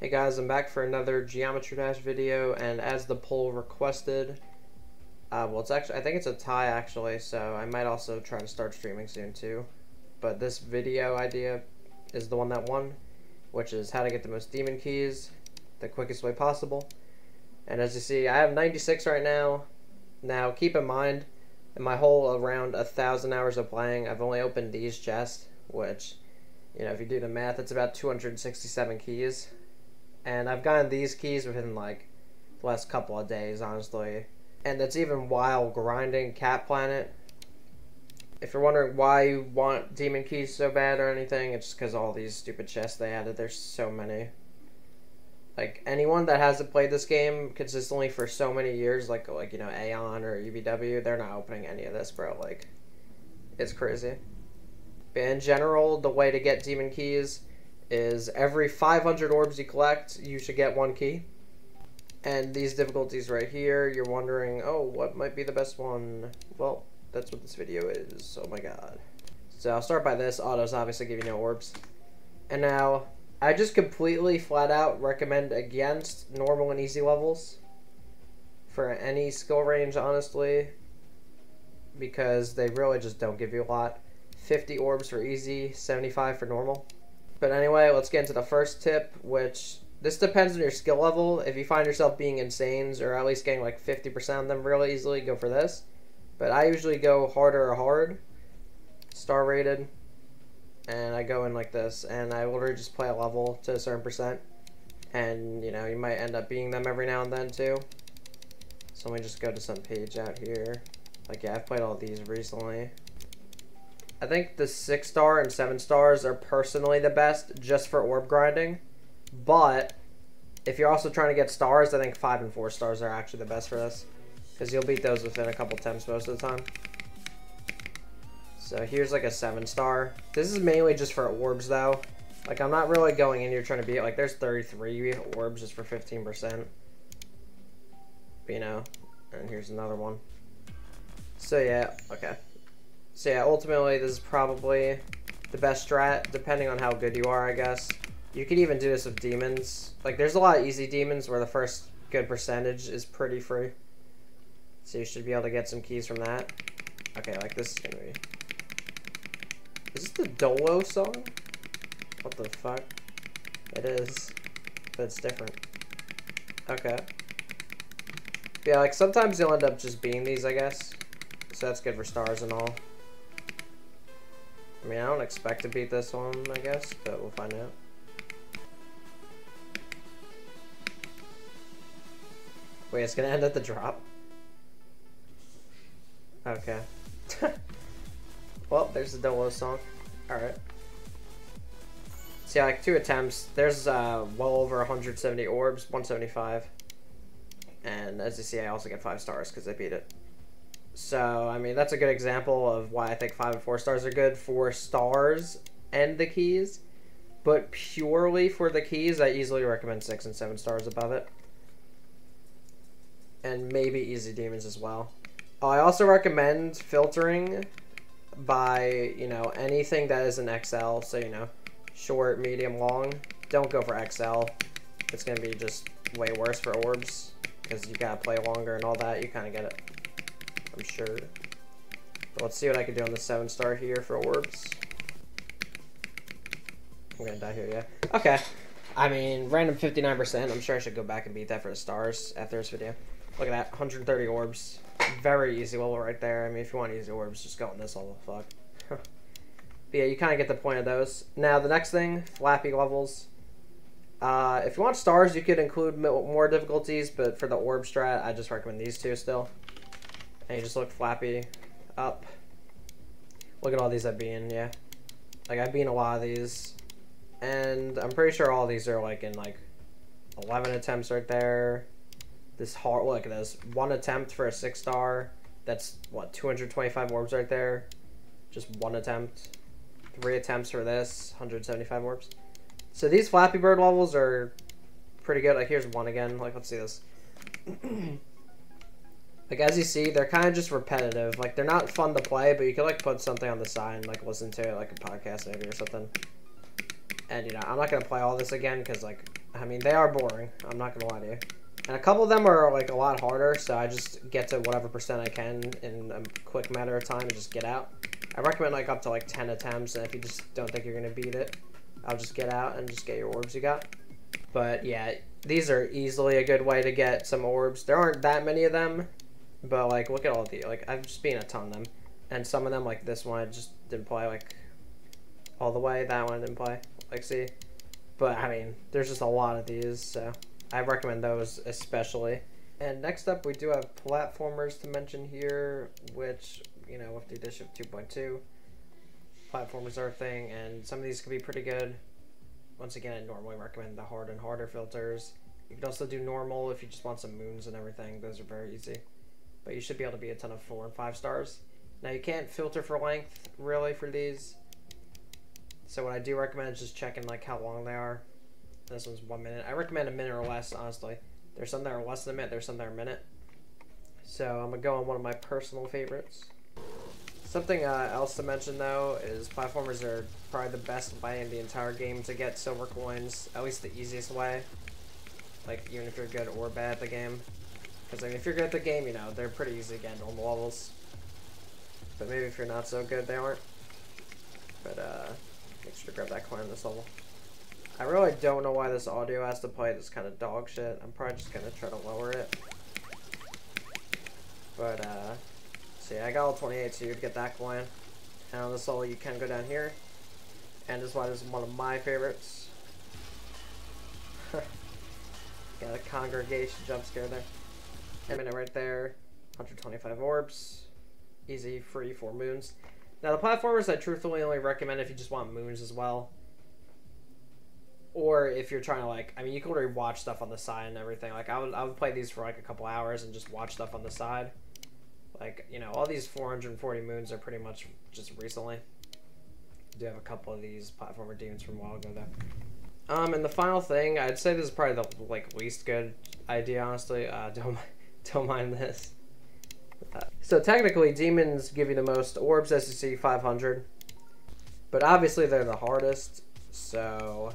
Hey guys, I'm back for another Geometry Dash video, and as the poll requested, well, it's actually, I think it's a tie actually, so I might also try to start streaming soon too. But this video idea is the one that won, which is how to get the most demon keys the quickest way possible. And as you see, I have 96 right now. Now keep in mind, in my whole around 1,000 hours of playing, I've only opened these chests, which, you know, if you do the math, it's about 267 keys. And I've gotten these keys within like the last couple of days, honestly. And that's even while grinding Cat Planet. If you're wondering why you want demon keys so bad or anything, it's just because all these stupid chests they added. There's so many. Like, anyone that hasn't played this game consistently for so many years, like you know, Aeon or EVW, they're not opening any of this, bro. Like, it's crazy. But in general, the way to get demon keys is every 500 orbs you collect, you should get one key. And these difficulties right here, you're wondering, oh, what might be the best one? Well, that's what this video is. Oh my god. So I'll start by this. Autos obviously give you no orbs. And now, I just completely flat out recommend against normal and easy levels for any skill range, honestly, because they really just don't give you a lot. 50 orbs for easy, 75 for normal. But anyway, let's get into the first tip, which this depends on your skill level. If you find yourself being insanes or at least getting like 50% of them really easily, go for this. But I usually go harder or hard, star rated, and I go in like this, and I literally just play a level to a certain percent, and you know, you might end up being them every now and then too. So let me just go to some page out here. Like, yeah, I've played all these recently. I think the 6-star and 7-stars are personally the best just for orb grinding, but if you're also trying to get stars, I think 5 and 4 stars are actually the best for this, because you'll beat those within a couple temps most of the time. So here's like a 7-star. This is mainly just for orbs though. Like, I'm not really going in here trying to beat, like, there's 33 orbs just for 15%. But, you know, and here's another one. So yeah, okay. So yeah, ultimately this is probably the best strat, depending on how good you are, I guess. You could even do this with demons. Like, there's a lot of easy demons where the first good percentage is pretty free. So you should be able to get some keys from that. Okay, like, this is gonna be... Is this the Dolo song? What the fuck? It is. But it's different. Okay. Yeah, like, sometimes you'll end up just being these, I guess. So that's good for stars and all. I mean, I don't expect to beat this one, I guess, but we'll find out. Wait, it's gonna end at the drop? Okay. Well, there's the Dolo song. Alright. See, so yeah, like, 2 attempts. There's well over 170 orbs, 175. And as you see, I also get 5 stars because I beat it. So, I mean, that's a good example of why I think 5 and 4 stars are good for stars and the keys. But purely for the keys, I easily recommend 6 and 7 stars above it. And maybe easy demons as well. I also recommend filtering by, you know, anything that is an XL. So, you know, short, medium, long. Don't go for XL. It's going to be just way worse for orbs, because you got to play longer and all that. You kind of get it, I'm sure. But let's see what I can do on the 7-star here for orbs. I'm gonna die here, yeah. Okay. I mean, random 59%. I'm sure I should go back and beat that for the stars after this video. Look at that, 130 orbs. Very easy level right there. I mean, if you want easy orbs, just go on this level. Fuck. But yeah, you kind of get the point of those. Now, the next thing, flappy levels. If you want stars, you could include more difficulties, but for the orb strat, I just recommend these two still. And you just look flappy up. Look at all these I've been, yeah. Like, I've been a lot of these. And I'm pretty sure all these are like in like 11 attempts right there. This hard, look at this. 1 attempt for a 6-star. That's what, 225 orbs right there. Just 1 attempt. 3 attempts for this, 175 orbs. So these Flappy Bird levels are pretty good. Like, here's one again. Like, let's see this. Like, as you see, they're kind of just repetitive. Like, they're not fun to play, but you can, like, put something on the side and, like, listen to it, like a podcast maybe or something. And, you know, I'm not going to play all this again because, like, I mean, they are boring. I'm not going to lie to you. And a couple of them are, like, a lot harder, so I just get to whatever percent I can in a quick matter of time and just get out. I recommend, like, up to, like, 10 attempts, and if you just don't think you're going to beat it, I'll just get out and just get your orbs you got. But, yeah, these are easily a good way to get some orbs. There aren't that many of them, but, like, look at all the, like, I've just been a ton of them. And some of them, like this one, I just didn't play, like, all the way. That one I didn't play. Like, see? But, I mean, there's just a lot of these, so I recommend those especially. And next up, we do have platformers to mention here, which, you know, with the addition of 2.2, platformers are a thing, and some of these could be pretty good. Once again, I normally recommend the hard and harder filters. You can also do normal if you just want some moons and everything. Those are very easy. But you should be able to be a ton of 4 and 5 stars. Now, you can't filter for length, really, for these. So what I do recommend is just checking, like, how long they are. This one's 1 minute. I recommend a minute or less, honestly. There's some that are less than a minute, there's some that are a minute. So I'm gonna go on one of my personal favorites. Something else to mention, though, is platformers are probably the best way in the entire game to get silver coins, at least the easiest way. Like, even if you're good or bad at the game. Because, I mean, if you're good at the game, you know, they're pretty easy to get on the levels. But maybe if you're not so good, they aren't. But, make sure to grab that coin on this level. I really don't know why this audio has to play this kind of dog shit. I'm probably just gonna try to lower it. But, see, I got all 28, so you get that coin. And on this level, you can go down here. And this is why this is one of my favorites. Got a congregation jump scare there. 1 minute right there. 125 orbs. Easy, free, 4 moons. Now, the platformers I truthfully only recommend if you just want moons as well. Or if you're trying to, like, I mean, you can already watch stuff on the side and everything. Like, I would play these for, like, a couple hours and just watch stuff on the side. Like, you know, all these 440 moons are pretty much just recently. I do have a couple of these platformer demons from a while ago, though. And the final thing, I'd say this is probably the, like, least good idea, honestly. Don't mind this. So technically, demons give you the most orbs, as you see, 500. But obviously, they're the hardest, so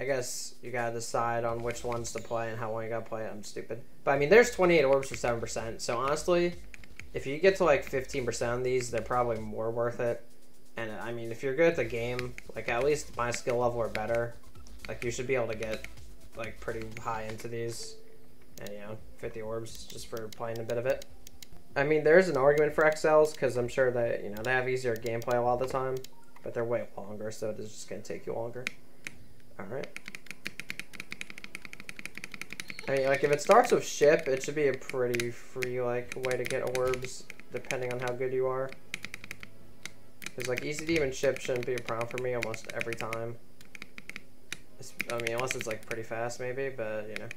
I guess you gotta decide on which ones to play and how long you gotta play it. I'm stupid. But I mean, there's 28 orbs for 7%, so honestly, if you get to like 15% on these, they're probably more worth it. And I mean, if you're good at the game, like at least my skill level or better, like you should be able to get like pretty high into these. And you know, 50 orbs just for playing a bit of it. I mean, there's an argument for XLs, because I'm sure that, you know, they have easier gameplay a lot of the time, but they're way longer, so it's just gonna take you longer. Alright. I mean, like, if it starts with ship, it should be a pretty free, like, way to get orbs, depending on how good you are. Because, like, easy demon ship shouldn't be a problem for me almost every time. It's, I mean, unless it's, like, pretty fast, maybe, but, you know.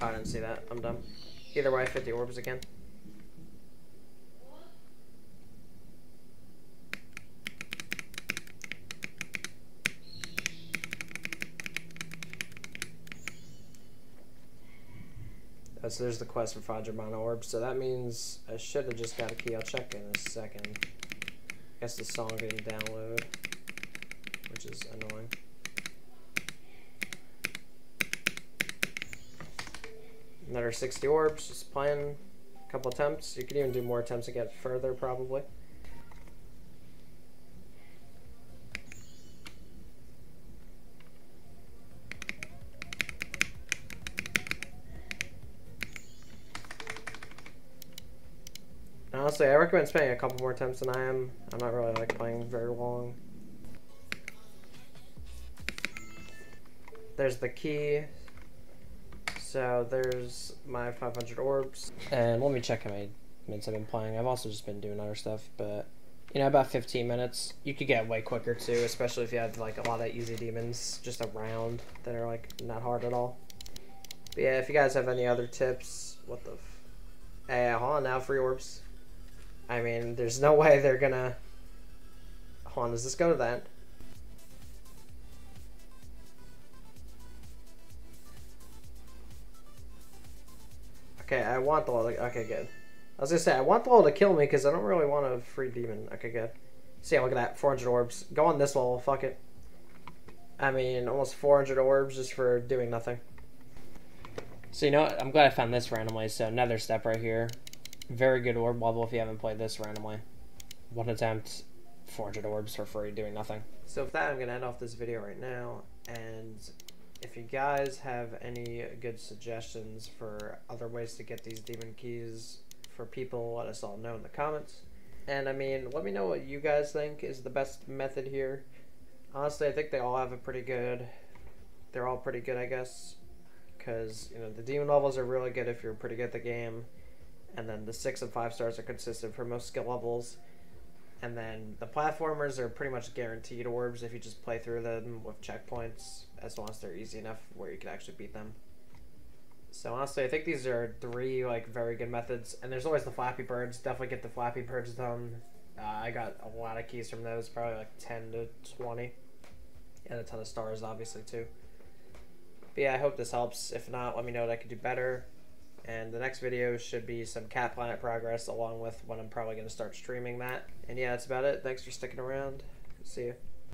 I didn't see that. I'm dumb. Either way, 50 orbs again. So there's the quest for Fajrman orbs, so that means I should have just got a key. I'll check in a second. I guess the song didn't download, which is annoying. Another 60 orbs, just playing a couple attempts. You can even do more attempts to get further, probably. Honestly, I recommend spending a couple more attempts than I am. I'm not really like playing very long. There's the key. So there's my 500 orbs. And let me check how many minutes I've been playing. I've also just been doing other stuff, but you know, about 15 minutes. You could get way quicker too, especially if you have like a lot of easy demons just around that are like not hard at all. But yeah, if you guys have any other tips, what the f. Hey, hold on now, free orbs. I mean, there's no way they're gonna. Hold on, does this go to that? Okay, I want the level to. Okay, good. I was gonna say, I want the level to kill me because I don't really want a free demon. Okay, good. See, so yeah, look at that. 400 orbs. Go on this level, fuck it. I mean, almost 400 orbs just for doing nothing. So you know what? I'm glad I found this randomly. So another step right here. Very good orb level if you haven't played this randomly. One attempt, 400 orbs for free, doing nothing. So with that, I'm going to end off this video right now. And if you guys have any good suggestions for other ways to get these demon keys for people, let us all know in the comments. And I mean, let me know what you guys think is the best method here. Honestly, I think they all have a pretty good, they're all pretty good, I guess. Because, you know, the demon levels are really good if you're pretty good at the game. And then the 6 and 5 stars are consistent for most skill levels. And then the platformers are pretty much guaranteed orbs if you just play through them with checkpoints, as long as they're easy enough where you can actually beat them. So honestly, I think these are three like very good methods. And there's always the Flappy Birds. Definitely get the Flappy Birds done. I got a lot of keys from those, probably like 10 to 20. And a ton of stars, obviously, too. But yeah, I hope this helps. If not, let me know what I could do better. And the next video should be some Cat Planet progress, along with when I'm probably going to start streaming that. And yeah, that's about it. Thanks for sticking around. See you.